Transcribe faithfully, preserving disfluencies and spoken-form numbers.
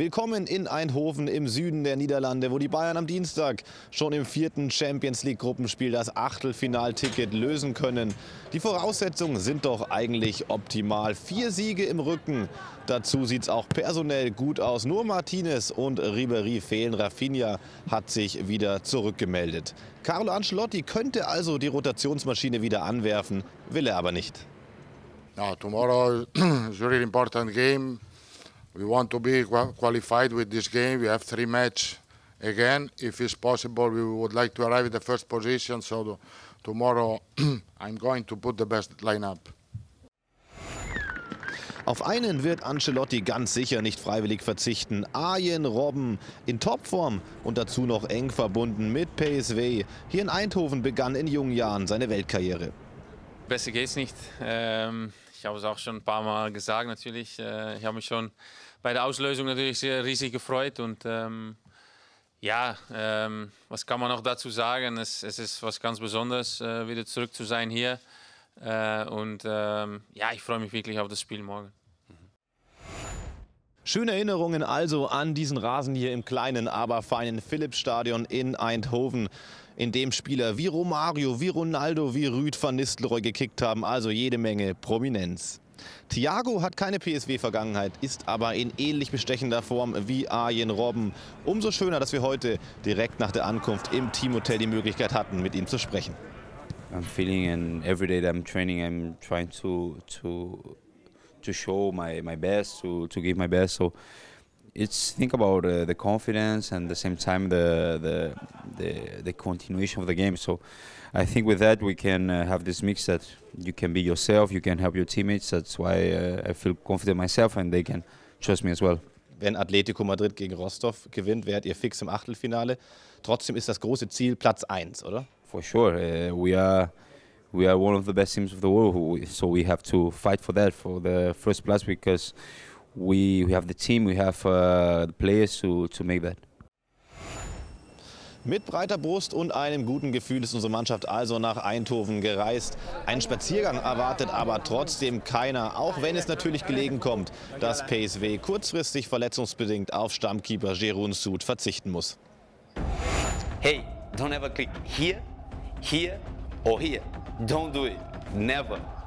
Willkommen in Eindhoven im Süden der Niederlande, wo die Bayern am Dienstag schon im vierten Champions-League-Gruppenspiel das Achtelfinalticket lösen können. Die Voraussetzungen sind doch eigentlich optimal. Vier Siege im Rücken. Dazu sieht es auch personell gut aus. Nur Martínez und Ribéry fehlen. Rafinha hat sich wieder zurückgemeldet. Carlo Ancelotti könnte also die Rotationsmaschine wieder anwerfen, will er aber nicht. No, tomorrow is a really important game. We want to be qualified with this game. We have three matches again. If it's possible, we would like to arrive at the first position. So tomorrow I'm going to put the best lineup. Auf einen wird Ancelotti ganz sicher nicht freiwillig verzichten. Arjen Robben in Topform und dazu noch eng verbunden mit P S V. Hier in Eindhoven begann in jungen Jahren seine Weltkarriere. Besser geht's nicht. Ähm, ich habe es auch schon ein paar Mal gesagt natürlich. Äh, ich habe mich schon bei der Auslösung natürlich sehr riesig gefreut. Und ähm, ja, ähm, was kann man noch dazu sagen? Es, es ist was ganz Besonderes, äh, wieder zurück zu sein hier. Äh, und ähm, ja, ich freue mich wirklich auf das Spiel morgen. Schöne Erinnerungen also an diesen Rasen hier im kleinen, aber feinen Philipsstadion in Eindhoven, in dem Spieler wie Romario, wie Ronaldo, wie Rüd van Nistelrooy gekickt haben, also jede Menge Prominenz. Thiago hat keine P S V-Vergangenheit, ist aber in ähnlich bestechender Form wie Arjen Robben. Umso schöner, dass wir heute direkt nach der Ankunft im Teamhotel die Möglichkeit hatten, mit ihm zu sprechen. I'm feeling and every day that I'm training, I'm trying to to to show my my best, to to give my best. So it's think about uh, the confidence and at the same time the, the the the continuation of the game. So I think with that we can uh, have this mix that you can be yourself, you can help your teammates. That's why uh, I feel confident myself and they can trust me as well. Wenn Atletico Madrid gegen Rostov gewinnt, werdet ihr fix im Achtelfinale. Trotzdem ist das große Ziel Platz eins, oder? For sure, uh, we are we are one of the best teams of the world, who, so we have to fight for that, for the first place, because we we have the team, we have uh, the players to to make that. Mit breiter Brust und einem guten Gefühl ist unsere Mannschaft also nach Eindhoven gereist. Einen Spaziergang erwartet aber trotzdem keiner, auch wenn es natürlich gelegen kommt, dass P S V kurzfristig verletzungsbedingt auf Stammkeeper Jeroen Zoet verzichten muss. Hey, don't ever click here, here or here. Don't do it. Never.